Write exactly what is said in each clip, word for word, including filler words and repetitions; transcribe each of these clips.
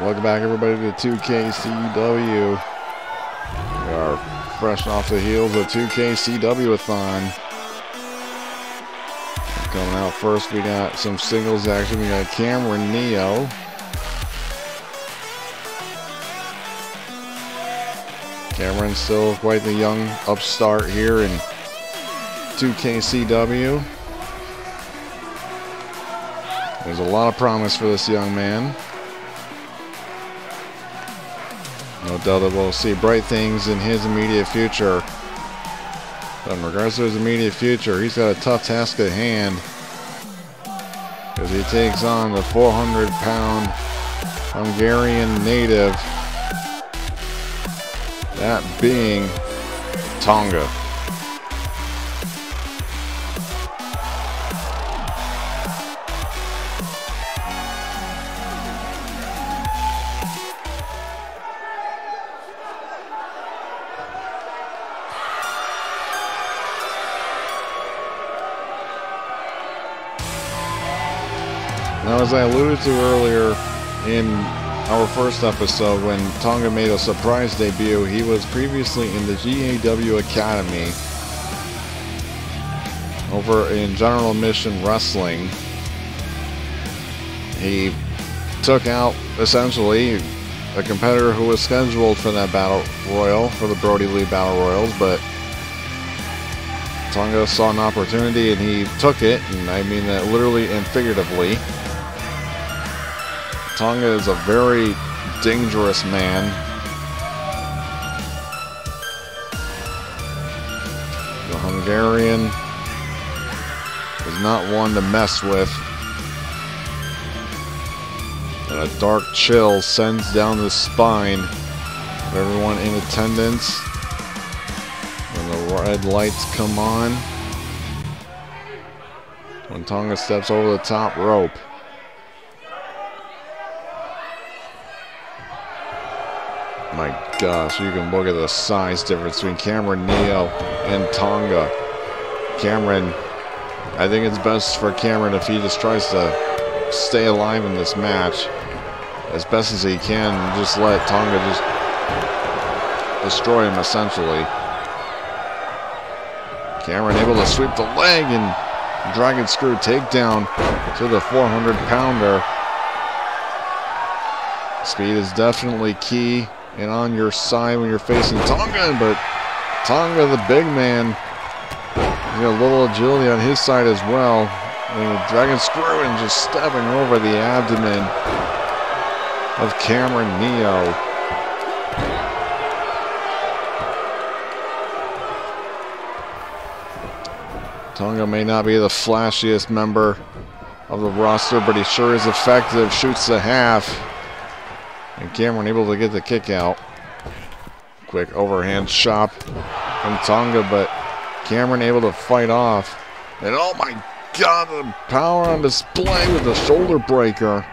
Welcome back, everybody, to two K C W. We are fresh off the heels of two K C W-a-thon. Coming out first, we got some singles action. We got Cameron Neo. Cameron's still quite the young upstart here in two K C W. There's a lot of promise for this young man. No doubt that we'll see bright things in his immediate future. But in regards to his immediate future, he's got a tough task at hand, because he takes on the four hundred pound Hungarian native, that being Tonga. Now, as I alluded to earlier in our first episode, when Tonga made a surprise debut, he was previously in the G A W Academy over in General Mission Wrestling. He took out, essentially, a competitor who was scheduled for that battle royal, for the Brody Lee Battle Royals, but Tonga saw an opportunity and he took it, and I mean that literally and figuratively. Tonga is a very dangerous man. The Hungarian is not one to mess with. And a dark chill sends down the spine of everyone in attendance when the red lights come on, when Tonga steps over the top rope. My gosh, you can look at the size difference between Cameron Neo and Tonga. Cameron, I think it's best for Cameron if he just tries to stay alive in this match as best as he can and just let Tonga just destroy him, essentially. Cameron able to sweep the leg and dragon screw takedown to the four hundred pounder. Speed is definitely key and on your side when you're facing Tonga, but Tonga, the big man, he's got a little agility on his side as well. And a dragon screw and just stepping over the abdomen of Cameron Neo. Tonga may not be the flashiest member of the roster, but he sure is effective. Shoots the half. And Cameron able to get the kick out. Quick overhand chop from Tonga, but Cameron able to fight off. And oh my god, the power on display with the shoulder breaker.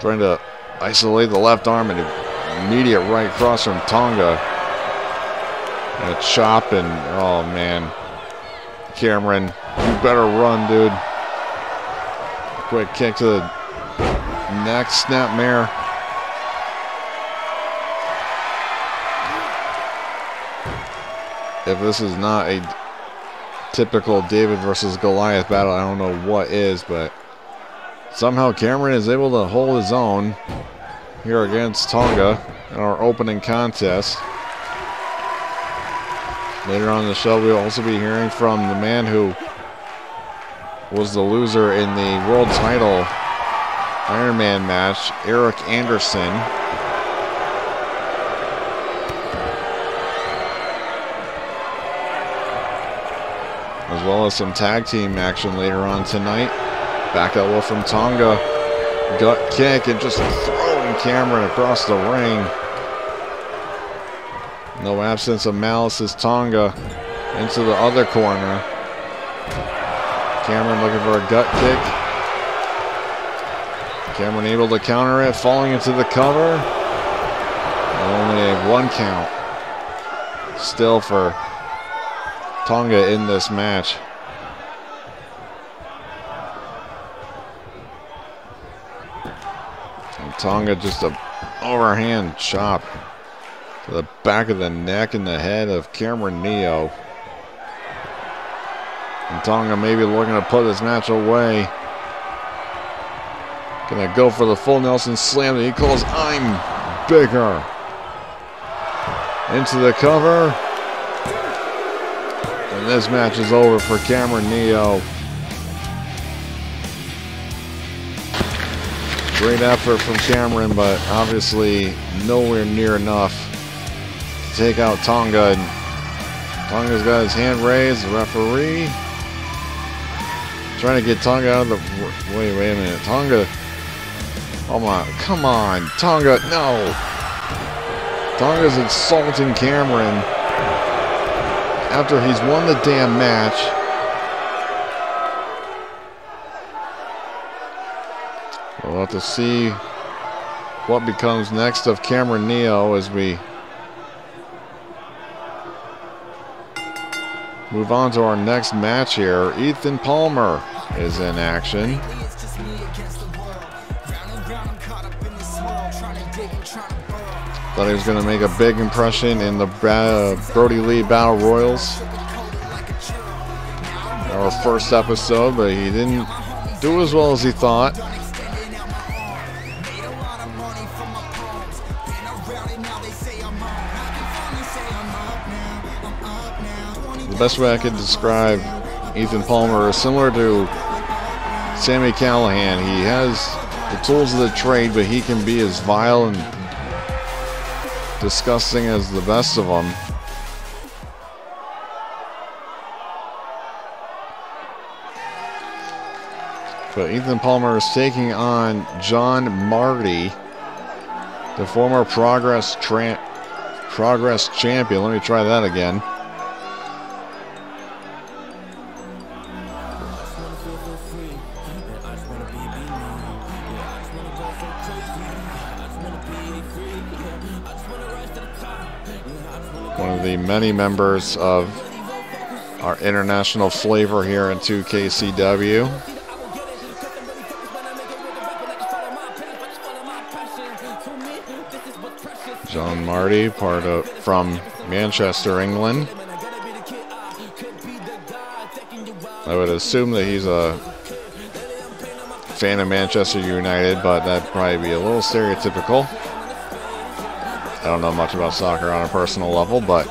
Trying to isolate the left arm and immediate right cross from Tonga. And a chop, and oh man. Cameron, you better run, dude. Quick kick to the neck, snapmare. If this is not a typical David versus Goliath battle, I don't know what is, but somehow Cameron is able to hold his own here against Tonga in our opening contest. Later on in the show, we'll also be hearing from the man who was the loser in the world title Iron Man match, Eric Anderson. As well as some tag team action later on tonight. Back elbow from Tonga. Gut kick and just throwing Cameron across the ring. No absence of malice as Tonga into the other corner. Cameron looking for a gut kick. Cameron able to counter it, falling into the cover. Only a one count still for Tonga in this match. And Tonga just a overhand chop to the back of the neck and the head of Cameron Neo. And Tonga maybe looking to put this match away. Gonna go for the full Nelson slam that he calls I'm bigger. Into the cover. And this match is over for Cameron Neo. Great effort from Cameron, but obviously nowhere near enough to take out Tonga. Tonga's got his hand raised. The referee trying to get Tonga out of the... Wait, wait a minute. Tonga... Oh my... Come on. Tonga... No. Tonga's insulting Cameron after he's won the damn match. We'll have to see what becomes next of Cameron Neo as we move on to our next match here. Ethan Palmer is in action. Thought he was going to make a big impression in the uh, Brody Lee Battle Royals, our first episode, but he didn't do as well as he thought. The best way I could describe Ethan Palmer is similar to Sammy Callahan. He has the tools of the trade, but he can be as vile and disgusting as the best of them. So Ethan Palmer is taking on John Marty, the former Progress Tramp, Progress champion. Let me try that again. One of the many members of our international flavor here in two K C W. John Marty, part of from Manchester, England. I would assume that he's a fan of Manchester United, but that'd probably be a little stereotypical. I don't know much about soccer on a personal level, but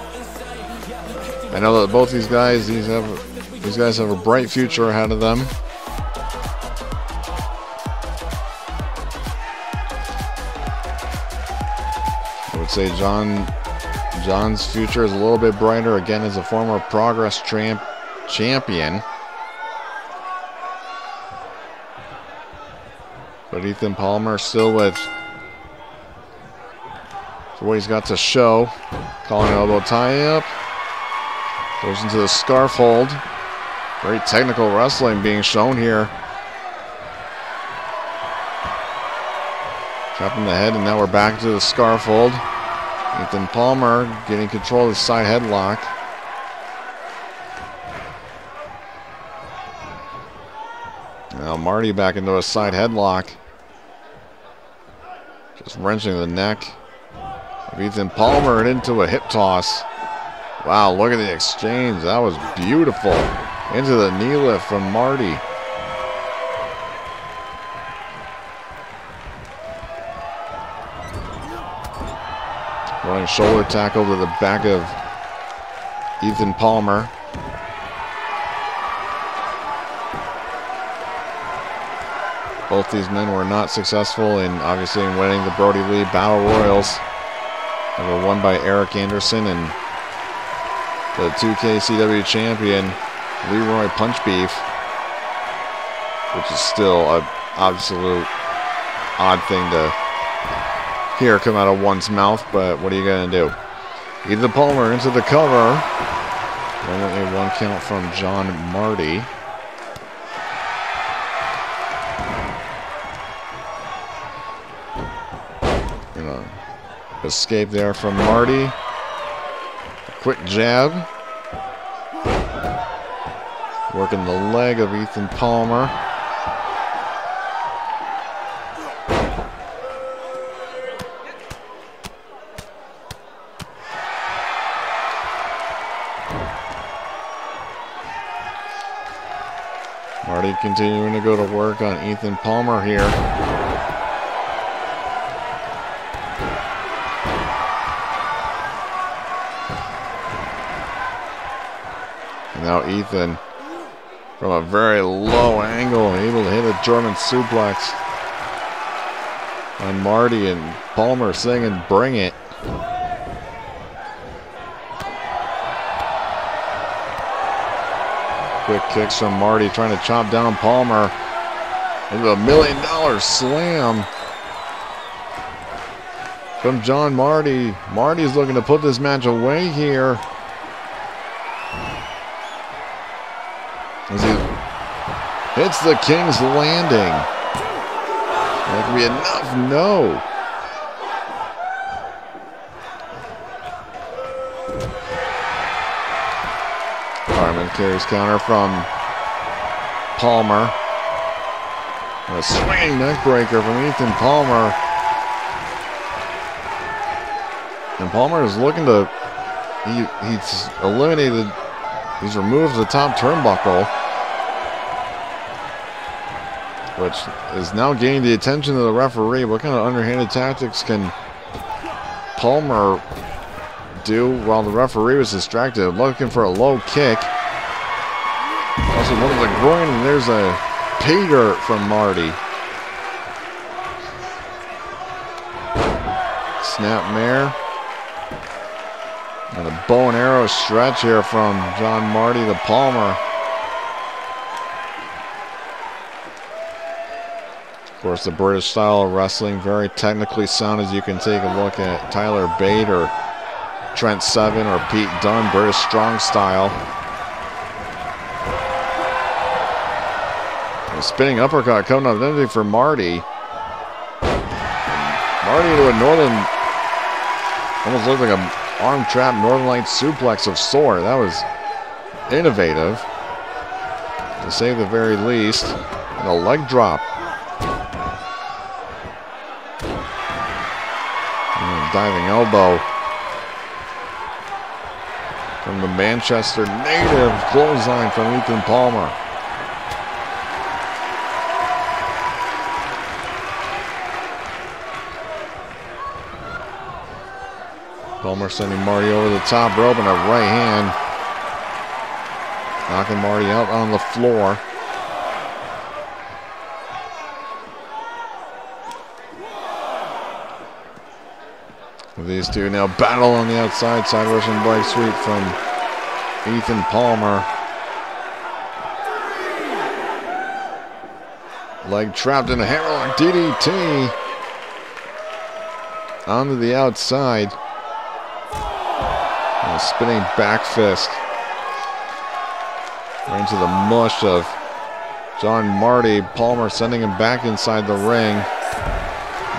I know that both these guys, these have, these guys have a bright future ahead of them. I would say John, John's future is a little bit brighter again as a former Progress Tramp champion. But Ethan Palmer still with what he's got to show. Calling an elbow tie-up. Goes into the scarf hold. Great technical wrestling being shown here. Chopping the head, and now we're back to the scarf hold. Ethan Palmer getting control of the side headlock. Now Marty back into a side headlock. Just wrenching the neck. Ethan Palmer and into a hip toss. Wow, look at the exchange. That was beautiful. Into the knee lift from Marty. Running shoulder tackle to the back of Ethan Palmer. Both these men were not successful in obviously in winning the Brody Lee Battle Royals. Number one by Eric Anderson and the two K C W champion Leroy Punch Beef, which is still an absolute odd thing to hear come out of one's mouth, but what are you going to do? Ethan Palmer into the cover. Only one count from John Marty. You know, escape there from Marty. Quick jab. Working the leg of Ethan Palmer. continuing to go to work on Ethan Palmer here. And now Ethan, from a very low angle, able to hit a German suplex on Marty, and Palmer singing "Bring It." Quick kicks from Marty, trying to chop down Palmer into a million dollar slam from John Marty. Marty's looking to put this match away here, as he hits the King's Landing. That can be enough. No. Harmon carries counter from Palmer. And a swinging neckbreaker from Ethan Palmer. And Palmer is looking to, he, he's eliminated, he's removed the top turnbuckle, which is now gaining the attention of the referee. What kind of underhanded tactics can Palmer do while the referee was distracted? Looking for a low kick. Also one of the groin, and there's a Peter from Marty. Snapmare. And a bow and arrow stretch here from John Marty to Palmer. Of course, the British style of wrestling, very technically sound, as you can take a look at Tyler Bate or Trent Seven or Pete Dunne, British strong style. A spinning uppercut coming up empty for Marty. Marty to a northern, almost looked like a arm trap northern light suplex of sore. That was innovative, to say the very least. And a leg drop. Diving elbow from the Manchester native, clothesline from Ethan Palmer. Palmer sending Marty over the top rope and a right hand, knocking Marty out on the floor. These two now battle on the outside. Side Russian Blake sweep from Ethan Palmer. Leg trapped in a hammerlock D D T. Onto the outside. And a spinning back fist. Right into the mush of John Marty. Palmer sending him back inside the ring.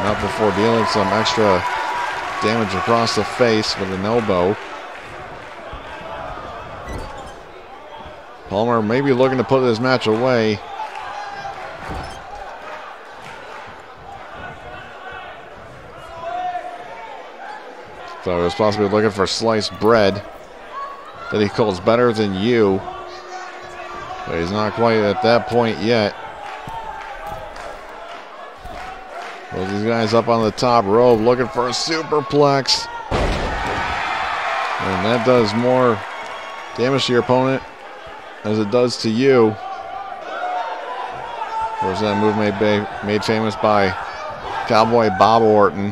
Not before dealing some extra damage across the face with an elbow. Palmer maybe looking to put this match away. So he was possibly looking for sliced bread that he calls better than you. But he's not quite at that point yet. Well, these guys up on the top rope looking for a superplex. And that does more damage to your opponent as it does to you. Of course, that move made, made famous by Cowboy Bob Orton.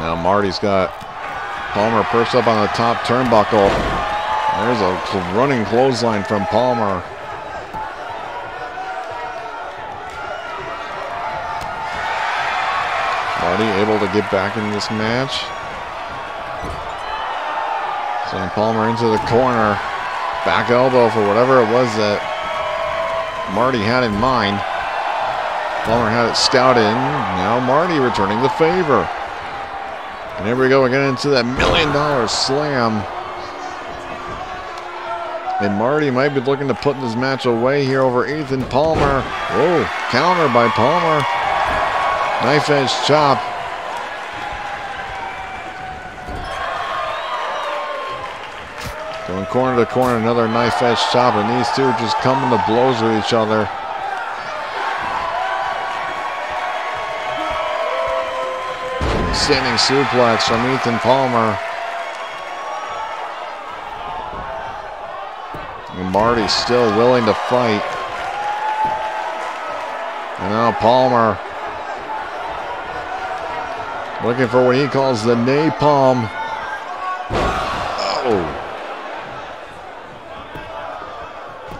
Now Marty's got Palmer perched up on the top turnbuckle. There's a running clothesline from Palmer. Marty able to get back in this match. Sending Palmer into the corner. Back elbow for whatever it was that Marty had in mind. Palmer had it scouted. Now Marty returning the favor. And here we go again into that million dollar slam. And Marty might be looking to put this match away here over Ethan Palmer. Whoa, counter by Palmer. Knife edge chop. Going corner to corner, another knife edge chop, and these two just coming to blows with each other. Standing suplex from Ethan Palmer. And Marty's still willing to fight. And now Palmer looking for what he calls the napalm. Oh.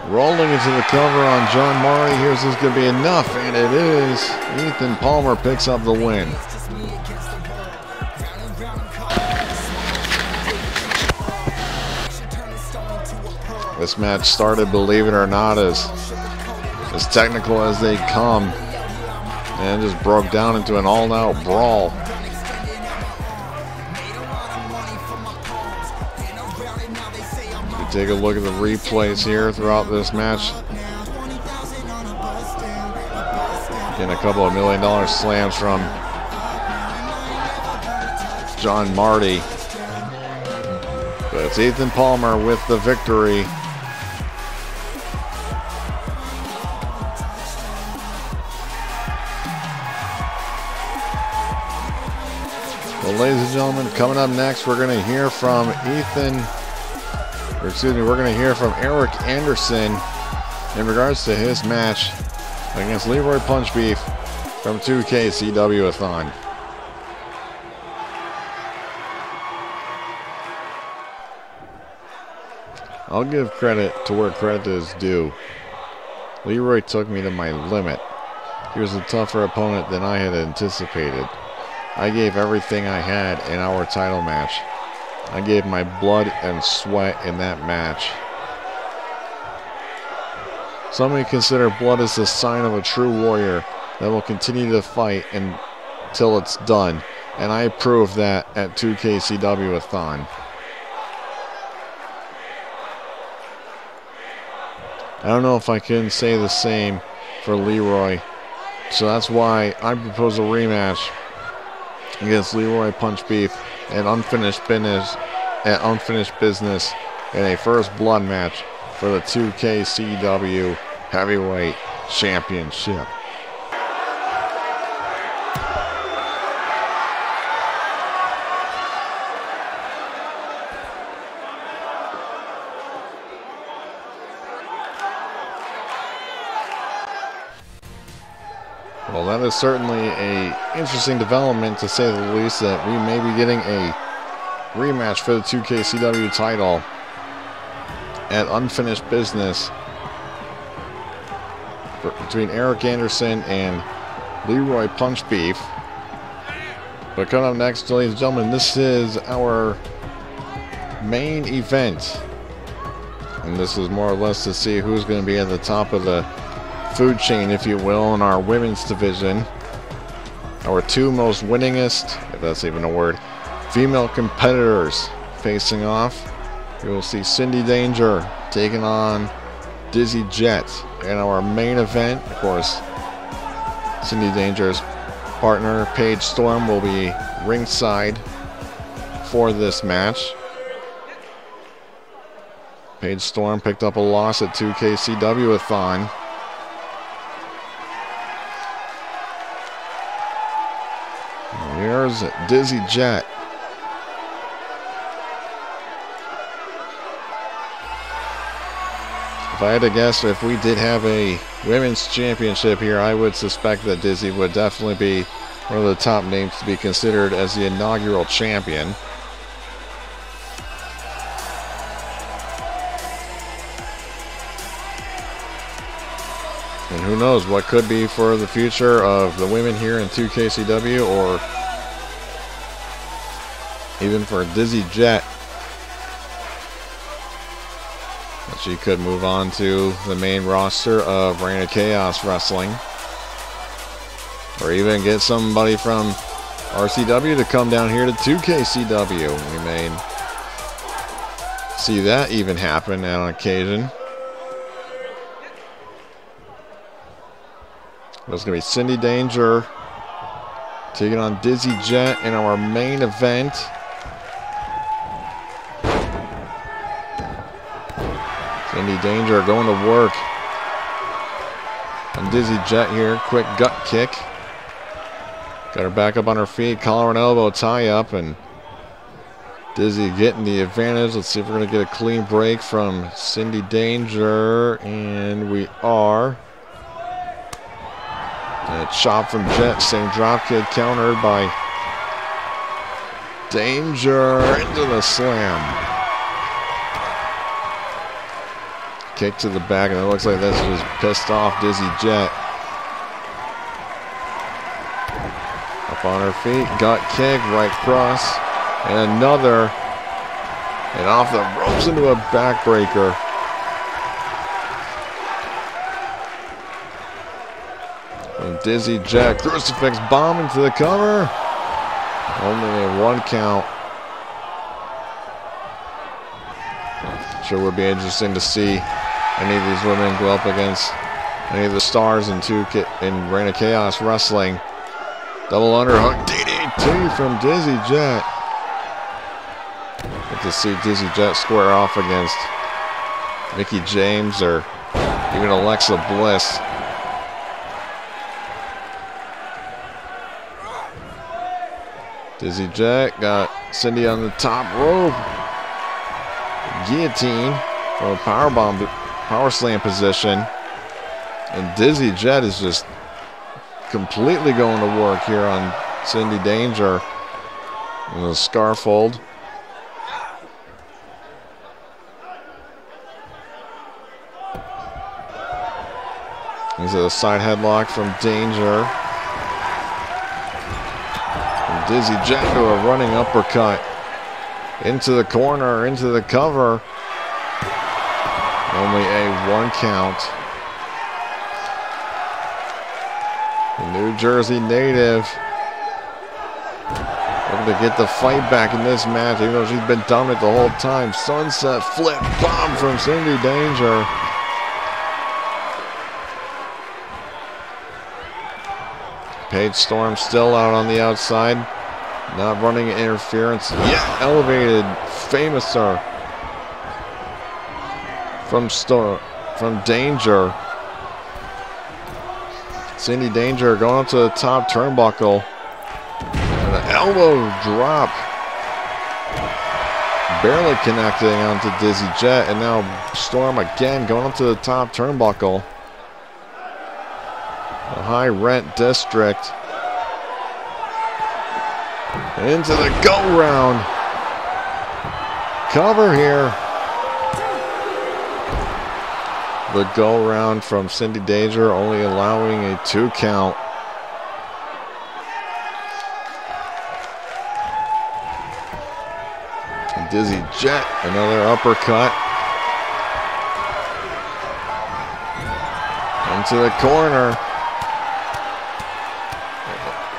Rolling into the cover on John Marty. Here's this going to be enough, and it is. Ethan Palmer picks up the win. This match started, believe it or not, as, as technical as they come, and just broke down into an all-out brawl. If you take a look at the replays here throughout this match, getting a couple of million dollar slams from John Marty, but it's Ethan Palmer with the victory. Ladies and gentlemen, coming up next, we're going to hear from Ethan, or excuse me, we're going to hear from Eric Anderson in regards to his match against Leroy Punch Beef from two K C W-a-thon. I'll give credit to where credit is due. Leroy took me to my limit. He was a tougher opponent than I had anticipated. I gave everything I had in our title match. I gave my blood and sweat in that match. Some may consider blood as the sign of a true warrior that will continue to fight until it's done, and I approve that at two K C W-a-thon. I don't know if I can say the same for Leroy, so that's why I propose a rematch against Leroy Punch Beef and unfinished business at unfinished business in a first blood match for the two K C W Heavyweight Championship. Well, that is certainly an interesting development, to say the least, that we may be getting a rematch for the two K C W title at unfinished business for, between Eric Anderson and Leroy Punch Beef. But coming up next, ladies and gentlemen, this is our main event, and this is more or less to see who's going to be at the top of the food chain, if you will, in our women's division. Our two most winningest, if that's even a word, female competitors facing off. You will see Cindy Danger taking on Dizzy Jet in our main event. Of course, Cindy Danger's partner Paige Storm will be ringside for this match. Paige Storm picked up a loss at two K C W-a-thon. Here's Dizzy Jet. If I had to guess, if we did have a women's championship here, I would suspect that Dizzy would definitely be one of the top names to be considered as the inaugural champion. And who knows what could be for the future of the women here in two K C W, or even for Dizzy Jet. But she could move on to the main roster of Reign of Chaos Wrestling. Or even get somebody from R C W to come down here to two K C W. We may see that even happen on occasion. It's going to be Cindy Danger taking on Dizzy Jet in our main event. Cindy Danger going to work. And Dizzy Jet here, quick gut kick. Got her back up on her feet, collar and elbow tie up, and Dizzy getting the advantage. Let's see if we're going to get a clean break from Cindy Danger, and we are. And a chop from Jet, same dropkick countered by Danger into the slam. Kick to the back, and it looks like that's just pissed off Dizzy Jet. Up on her feet, gut kick, right cross, and another, and off the ropes into a backbreaker. And Dizzy Jet, crucifix bomb into the cover. Only a one count. Sure would be interesting to see any of these women go up against any of the stars in two K in Reign of Chaos Wrestling. Double underhook D D T from Dizzy Jet. Good to see Dizzy Jet square off against Mickie James or even Alexa Bliss. Dizzy Jet got Cindy on the top rope. Guillotine from a powerbomb. Power slam position, and Dizzy Jet is just completely going to work here on Cindy Danger in the scarfold. He's a side headlock from Danger. And Dizzy Jet to a running uppercut into the corner, into the cover. Only a one count. The New Jersey native looking to get the fight back in this match, even though she's been dominant the whole time. Sunset flip bomb from Cindy Danger. Paige Storm still out on the outside, not running interference. Yeah, elevated famouser From Storm, from Danger. Cindy Danger going up to the top turnbuckle. And an elbow drop. Barely connecting onto Dizzy Jet. And now Storm again going up to the top turnbuckle. The high rent district. Into the go round. Cover here. The go round from Cindy Danger, only allowing a two count. And Dizzy Jet, another uppercut. Into the corner.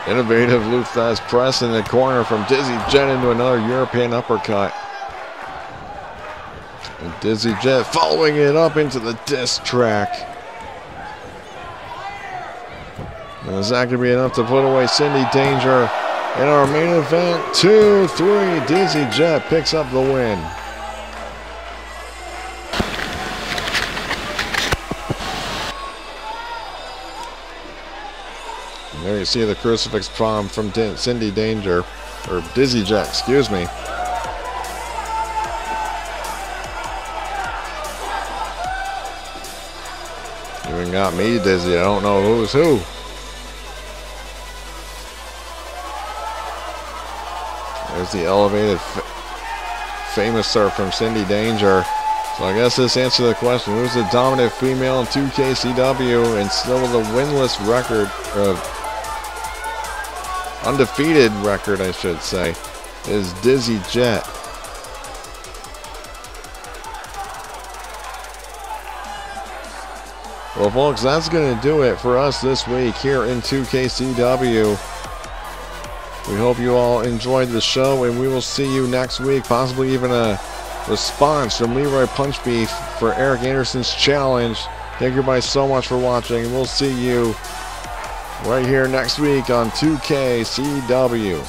Innovative Luthas press in the corner from Dizzy Jet into another European uppercut. And Dizzy Jet following it up into the diss track. And is that going to be enough to put away Cindy Danger in our main event? Two, three, Dizzy Jet picks up the win. And there you see the crucifix bomb from Din- Cindy Danger, or Dizzy Jet, excuse me. Got me dizzy. I don't know who's who. There's the elevated fa famous serve from Cindy Danger. So I guess this answers the question: who's the dominant female in two K C W and still with a winless record, uh, undefeated record, I should say, is Dizzy Jet. Well, folks, that's going to do it for us this week here in two K C W. We hope you all enjoyed the show, and we will see you next week. Possibly even a response from Leroy Punch Beef for Eric Anderson's challenge. Thank you guys so much for watching, and we'll see you right here next week on two K C W.